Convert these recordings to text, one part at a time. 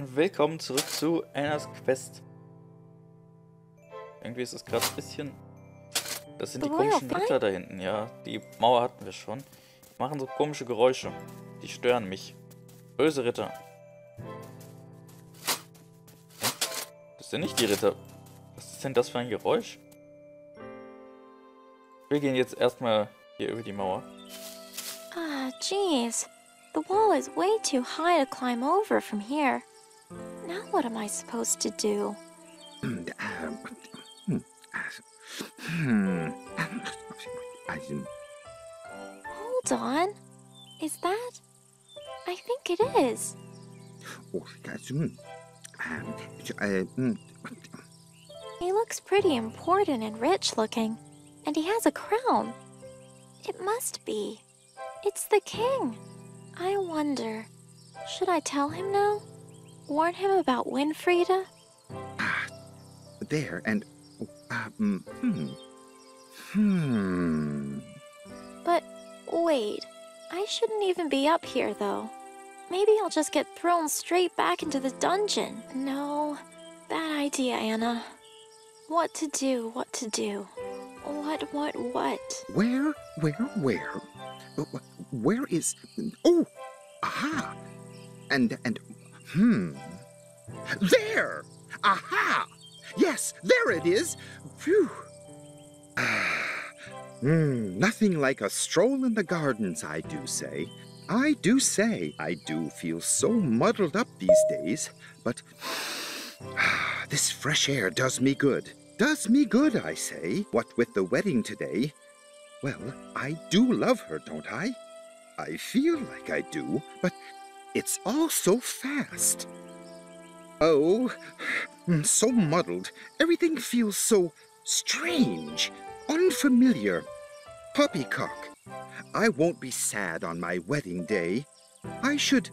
Willkommen zurück zu Anna's Quest. Irgendwie ist es gerade ein bisschen... Das sind die komischen Lichter da hinten, ja. Die Mauer hatten wir schon. Die machen so komische Geräusche. Die stören mich. Böse Ritter. Das sind nicht die Ritter. Was ist denn das für ein Geräusch? Wir gehen jetzt erstmal hier über die Mauer. Ah, jeez. The wall is way too high to climb over from here. Now what am I supposed to do? Hold on. Is that? I think it is. He looks pretty important and rich looking, and he has a crown. It must be. It's the king. I wonder, should I tell him now? Warn him about Winfrieda? Ah, there and... But wait, I shouldn't even be up here though. Maybe I'll just get thrown straight back into the dungeon. No, bad idea, Anna. What to do, what to do. What? Where? Where is... Oh! Aha! And... There! Aha! Yes, there it is! Phew! Nothing like a stroll in the gardens, I do say. I do feel so muddled up these days, but this fresh air does me good. Does me good, I say. What with the wedding today? Well, I do love her, don't I? I feel like I do, but... It's all so fast. Oh, so muddled. Everything feels so strange, unfamiliar. Poppycock. I won't be sad on my wedding day. I should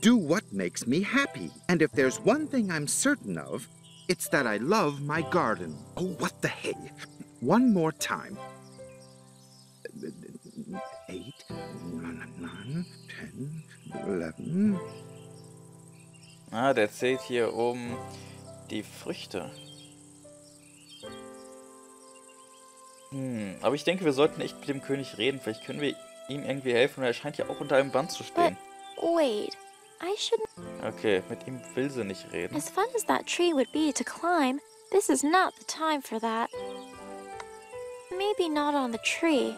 do what makes me happy. And if there's one thing I'm certain of, it's that I love my garden. Oh, what the hey. One more time. 8, 9, 10, 11. Ah, der zählt hier oben die Früchte. Aber ich denke, wir sollten echt mit dem König reden. Vielleicht können wir ihm irgendwie helfen, weil er scheint ja auch unter einem Band zu stehen. Wait, I shouldn't... Okay, mit ihm will sie nicht reden. As fun as that tree would be to climb, this is not the time for that. Maybe not on the tree.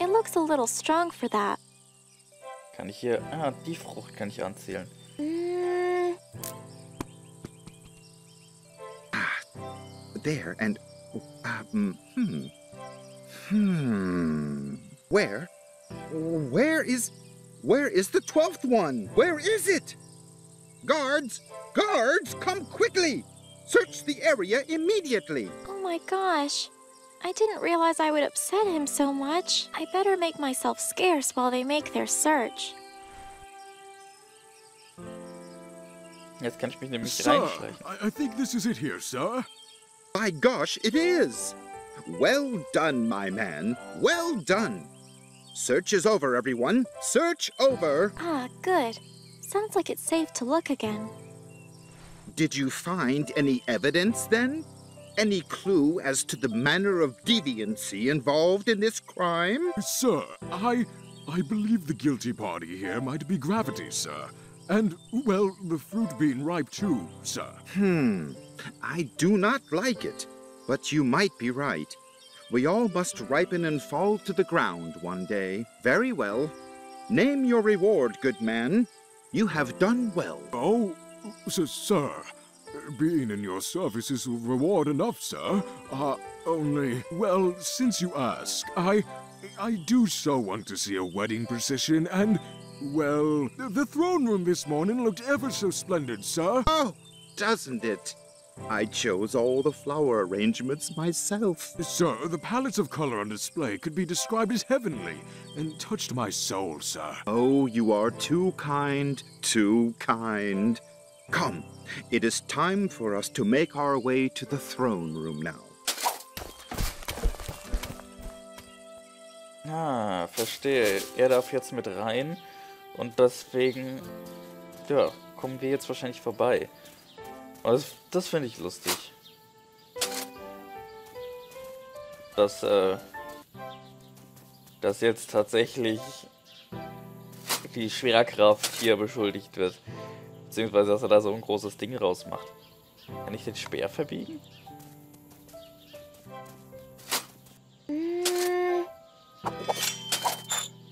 It looks a little strong for that. Kann ich hier... Ah, die Frucht kann ich anzählen. There and... Where? Where is the 12th one? Where is it? Guards! Guards! Come quickly! Search the area immediately! Oh my gosh! I didn't realize I would upset him so much. I better make myself scarce while they make their search. Jetzt kann ich mich nämlich reinschleichen. I think this is it here, sir. By gosh, it is! Well done, my man. Well done. Search is over, everyone. Search over. Ah, good. Sounds like it's safe to look again. Did you find any evidence then? Any clue as to the manner of deviancy involved in this crime? Sir, I believe the guilty party here might be gravity, sir. And, well, the fruit being ripe too, sir. I do not like it, but you might be right. We all must ripen and fall to the ground one day. Very well. Name your reward, good man. You have done well. Oh, sir. Being in your service is reward enough, sir. Only... Well, since you ask, I do so want to see a wedding procession, and... Well, the throne room this morning looked ever so splendid, sir. Oh, doesn't it? I chose all the flower arrangements myself. Sir, the palettes of color on display could be described as heavenly, and touched my soul, sir. Oh, you are too kind, too kind. Come, it is time for us to make our way to the throne room now. Ah, verstehe. Er darf jetzt mit rein und deswegen, ja, kommen wir jetzt wahrscheinlich vorbei. Das finde ich lustig. Dass, dass jetzt tatsächlich die Schwerkraft hier beschuldigt wird. Beziehungsweise, dass er da so ein großes Ding rausmacht. Kann ich den Speer verbiegen?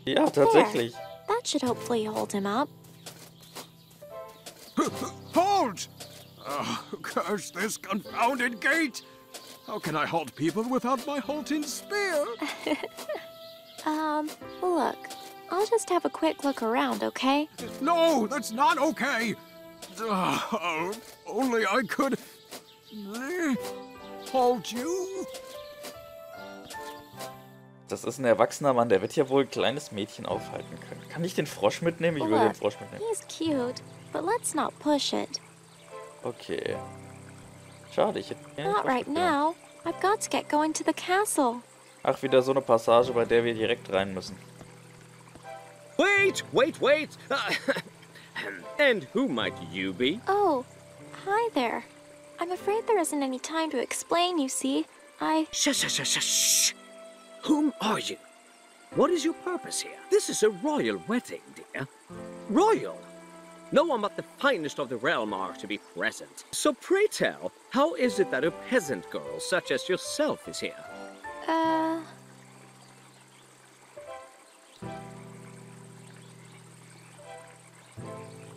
Ja, tatsächlich. That should hopefully hold him up. Hold! Oh, curse this confounded gate! How can I halt people without my halting spear? Look, I'll just have a quick look around, okay? No, that's not okay! Only I could... halt you? Das ist ein erwachsener Mann, der wird ja wohl ein kleines Mädchen aufhalten können. Kann ich den Frosch mitnehmen? Ich will den Frosch mitnehmen. He's cute, but let's not push it. Okay. Schade, ich hätte gerne Not right now. I've got to get going to the castle. Ach, wieder so eine Passage, bei der wir direkt rein müssen. Wait, wait, wait. And who might you be? Oh, hi there. I'm afraid there isn't any time to explain, you see. Shh. Whom are you? What is your purpose here? This is a royal wedding, dear. Royal? No one but the finest of the realm are to be present. So pray tell, how is it that a peasant girl such as yourself is here?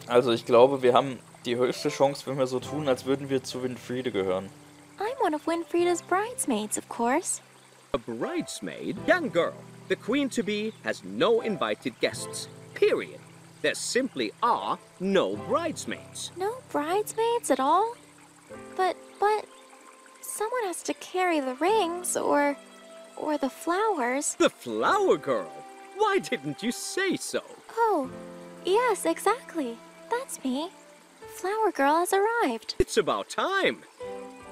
Also ich glaube, wir haben die höchste Chance, wenn wir so tun, als würden wir zu Winfrieda gehören. I'm one of Winfrieda's bridesmaids, of course. A bridesmaid? Young girl, the queen-to-be has no invited guests, period. There simply are no bridesmaids. No bridesmaids at all? But, someone has to carry the rings or the flowers. The flower girl? Why didn't you say so? Oh, yes, exactly. That's me. Flower girl has arrived. It's about time.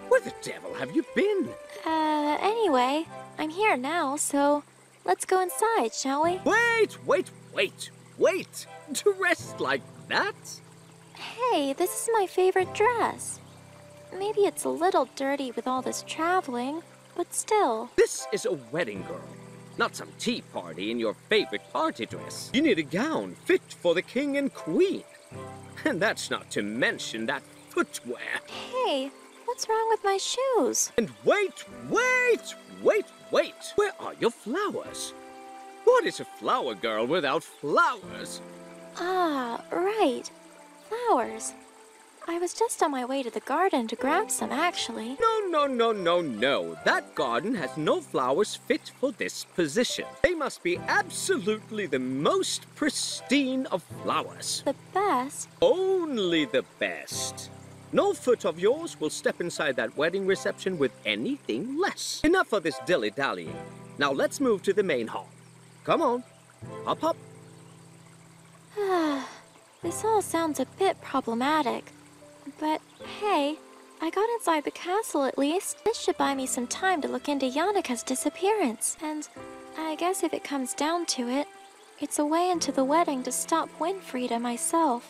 Where the devil have you been? Anyway... I'm here now, so let's go inside, shall we? Wait! Dressed like that? Hey, this is my favorite dress. Maybe it's a little dirty with all this traveling, but still. This is a wedding girl, not some tea party in your favorite party dress. You need a gown fit for the king and queen. And that's not to mention that footwear. Hey, what's wrong with my shoes? And wait! Where are your flowers? What is a flower girl without flowers? Ah, right. Flowers. I was just on my way to the garden to grab some, actually. No. That garden has no flowers fit for this position. They must be absolutely the most pristine of flowers. The best? Only the best. No foot of yours will step inside that wedding reception with anything less. Enough of this dilly-dallying. Now let's move to the main hall. Come on. Hop. This all sounds a bit problematic. But hey, I got inside the castle at least. This should buy me some time to look into Jannicke's disappearance. And I guess if it comes down to it, it's a way into the wedding to stop Winfrieda myself.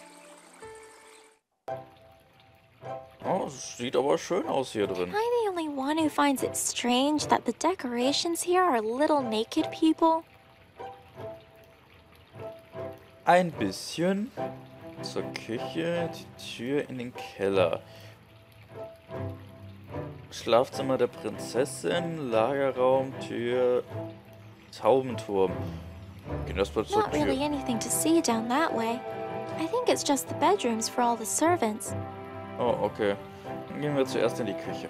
Oh, sieht aber schön aus hier drin. Am I the only one who finds it strange that the decorations here are little naked people? Ein bisschen zur Küche, die Tür in den Keller. Schlafzimmer der Prinzessin, Lagerraum, Tür, Taubenturm. Okay, das war zur Tür. Not really anything to see down that way. I think it's just the bedrooms for all the servants. Oh, okay. Dann gehen wir zuerst in die Küche.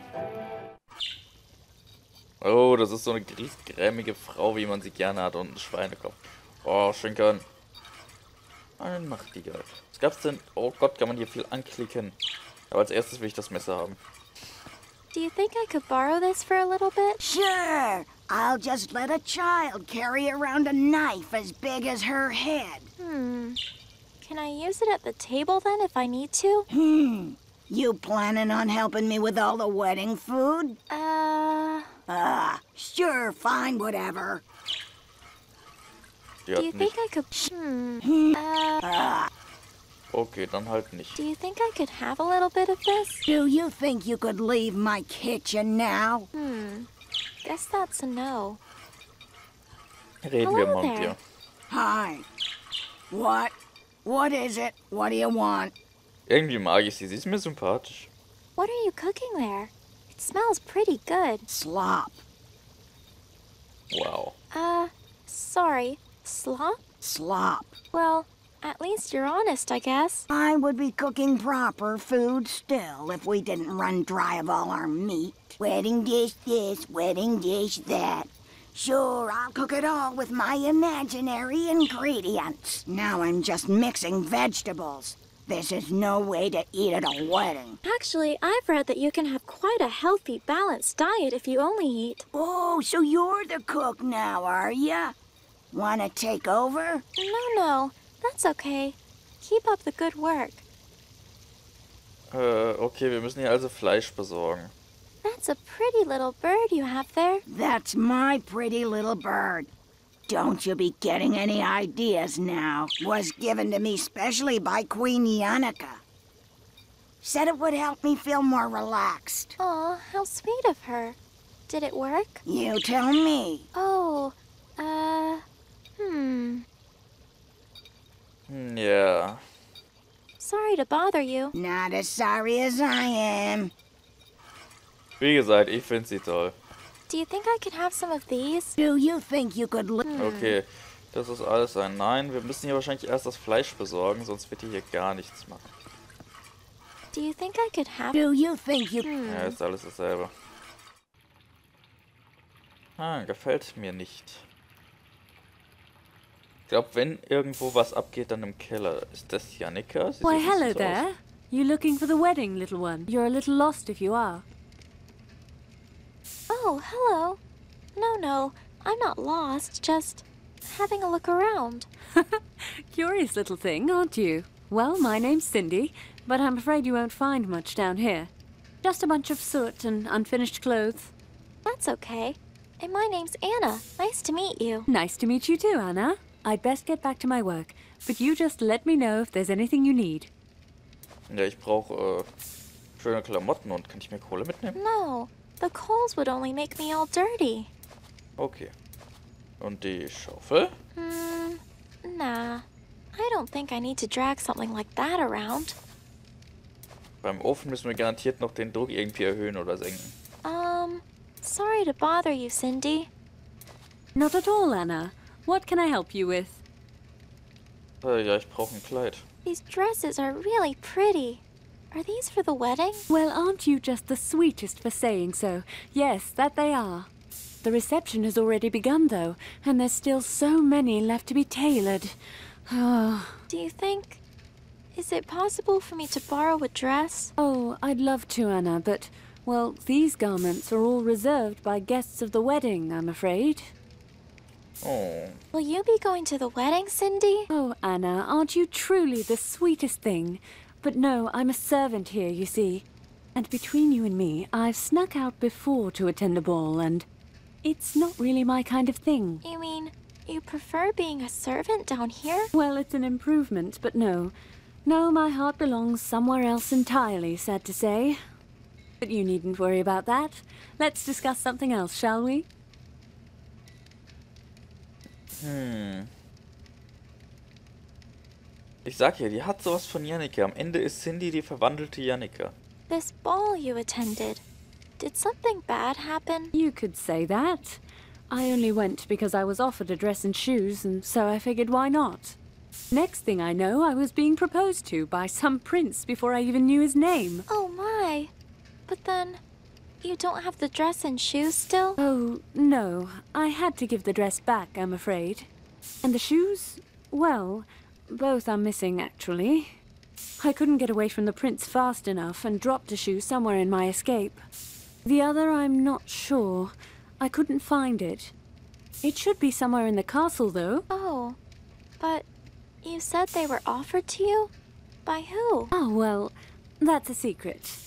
Oh, das ist so eine griesgrämige Frau, wie man sie gerne hat, und einen Schweinekopf. Oh, Schinkern. Ein Machtiger. Was gab's denn? Oh Gott, kann man hier viel anklicken. Aber als erstes will ich das Messer haben. Do you think I could borrow this for a little bit? Sure. I'll just let a child carry around a knife as big as her head. Can I use it at the table then if I need to? You planning on helping me with all the wedding food? Sure, fine, whatever. Do you think I could... Okay, dann halt nicht. Do you think I could have a little bit of this? Do you think you could leave my kitchen now? Guess that's a no. Reden wir mal mit dir. Hi. What? What is it? What do you want? Irgendwie mag ich sie. Sie ist mir sympathisch. What are you cooking there? It smells pretty good. Slop. Wow. Sorry. Slop? Slop. Well, at least you're honest, I guess. I would be cooking proper food still if we didn't run dry of all our meat. Wedding dish this, wedding dish that. Sure, I'll cook it all with my imaginary ingredients. Now I'm just mixing vegetables. This is no way to eat at a wedding. Actually, I've read that you can have quite a healthy, balanced diet if you only eat... Oh, so you're the cook now, are ya? Wanna take over? No. That's okay. Keep up the good work. Okay, wir müssen hier also Fleisch besorgen. That's a pretty little bird you have there. That's my pretty little bird. Don't you be getting any ideas now. Was given to me specially by Queen Jannicke. Said it would help me feel more relaxed. Aw, how sweet of her. Did it work? You tell me. Oh, yeah. Sorry to bother you. Not as sorry as I am. Wie gesagt, ich finde sie toll. Do you think I could have some of these? Do you think you could look? Okay, das ist alles ein Nein. Wir müssen hier wahrscheinlich erst das Fleisch besorgen, sonst wird hier gar nichts machen. Do you think I could have? Do you think you? Ja, ist alles dasselbe. Ah, gefällt mir nicht. Ich glaube, wenn irgendwo was abgeht, dann im Keller. Ist das Jannicke? Why, hello there. You looking for the wedding, little one? You're a little lost if you are. Oh, hello. No, I'm not lost. Just having a look around. Curious little thing, aren't you? Well, my name's Cindy, but I'm afraid you won't find much down here. Just a bunch of soot and unfinished clothes. That's okay. And my name's Anna. Nice to meet you. Nice to meet you too, Anna. I'd best get back to my work, but you just let me know if there's anything you need. Ja, ich brauche schöne Klamotten und kann ich mir Kohle mitnehmen? No, the coals would only make me all dirty. Okay. Und die Schaufel? Nah, I don't think I need to drag something like that around. Beim Ofen müssen wir garantiert noch den Druck irgendwie erhöhen oder senken. Sorry to bother you, Cindy. Not at all, Anna. What can I help you with? Ja, ich brauche ein Kleid. These dresses are really pretty. Are these for the wedding? Well, aren't you just the sweetest for saying so? Yes, that they are. The reception has already begun, though, and there's still so many left to be tailored. Do you think... Is it possible for me to borrow a dress? Oh, I'd love to, Anna, but... Well, these garments are all reserved by guests of the wedding, I'm afraid. Oh. Will you be going to the wedding, Cindy? Oh, Anna, aren't you truly the sweetest thing? But no, I'm a servant here, you see. And between you and me, I've snuck out before to attend a ball, and it's not really my kind of thing. You mean, you prefer being a servant down here? Well, it's an improvement, but no, my heart belongs somewhere else entirely, sad to say. But you needn't worry about that. Let's discuss something else, shall we? Ich sag ja, die hat sowas von Jannicke. Am Ende ist Cindy die verwandelte Jannicke. This ball you attended. Did something bad happen? You could say that. I only went because I was offered a dress and shoes, and so I figured why not. Next thing I know, I was being proposed to by some prince before I even knew his name. Oh my. But then... You don't have the dress and shoes still? Oh, no. I had to give the dress back, I'm afraid. And the shoes? Well, both are missing, actually. I couldn't get away from the prince fast enough and dropped a shoe somewhere in my escape. The other, I'm not sure. I couldn't find it. It should be somewhere in the castle, though. Oh, but you said they were offered to you? By who? Oh, well, that's a secret.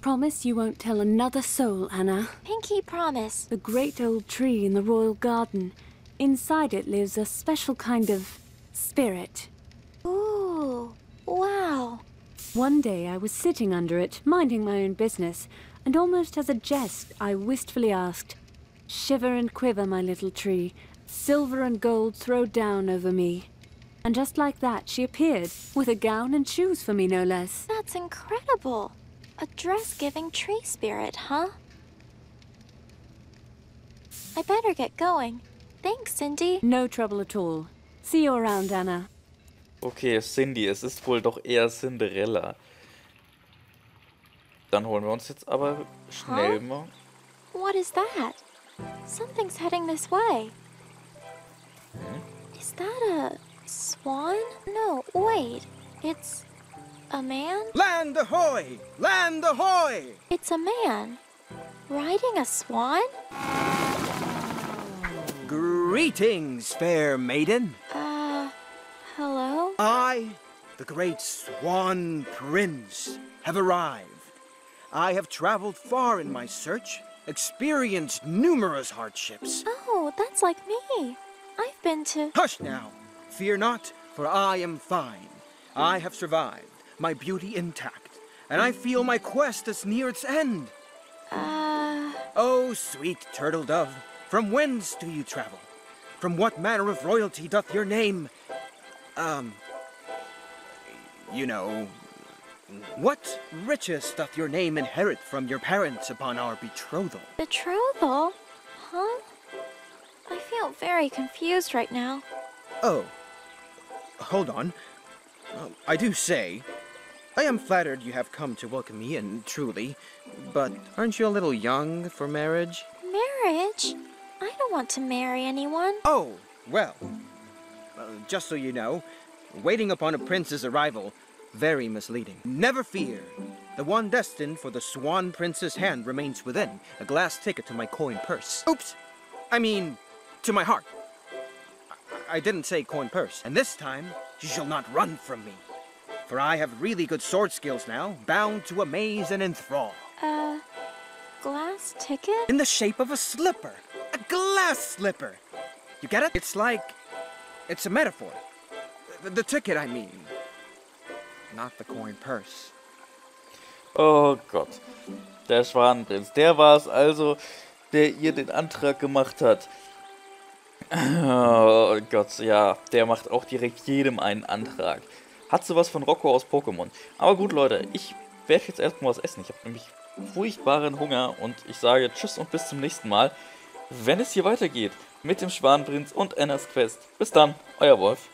Promise you won't tell another soul, Anna. Pinky promise. The great old tree in the royal garden. Inside it lives a special kind of spirit. Ooh, Wow. One day I was sitting under it, minding my own business, and almost as a jest I wistfully asked, "Shiver and quiver, my little tree, silver and gold throw down over me." And just like that, she appeared, with a gown and shoes for me, no less. That's incredible. A dress-giving tree spirit, huh? I better get going. Thanks, Cindy. No trouble at all. See you around, Anna. Okay, Cindy, es ist wohl doch eher Cinderella. Dann holen wir uns jetzt aber schnell mal. What is that? Something's heading this way. Is that a swan? No, wait. It's a man? Land ahoy! Land ahoy! It's a man. Riding a swan? Greetings, fair maiden. Hello? I, the great Swan Prince, have arrived. I have traveled far in my search, experienced numerous hardships. Oh, that's like me. I've been to... Hush now! Fear not, for I am fine. I have survived, my beauty intact, and I feel my quest is near its end. Oh, sweet turtle dove, from whence do you travel? From what manner of royalty doth your name... you know... What riches doth your name inherit from your parents upon our betrothal? Betrothal? Huh? I feel very confused right now. Oh. Hold on. I do say... I am flattered you have come to welcome me in, truly. But aren't you a little young for marriage? Marriage? I don't want to marry anyone. Oh, well. Just so you know, waiting upon a prince's arrival... Very misleading. Never fear. The one destined for the Swan Prince's hand remains within, a glass ticket to my coin purse. Oops! I mean, to my heart. I didn't say coin purse. And this time, you shall not run from me. For I have really good sword skills now, bound to amaze and enthrall. Glass ticket? In the shape of a slipper. A glass slipper. You get it? It's like... It's a metaphor. The ticket, I mean. Not the coin purse. Oh Gott. Der Schwanenprinz. Der war es also, der ihr den Antrag gemacht hat. Oh Gott, ja. Der macht auch direkt jedem einen Antrag. Hat sowas von Rocco aus Pokémon. Aber gut, Leute. Ich werde jetzt erstmal was essen. Ich habe nämlich furchtbaren Hunger. Und ich sage Tschüss und bis zum nächsten Mal. Wenn es hier weitergeht. Mit dem Schwanenprinz und Anna's Quest. Bis dann. Euer Wolf.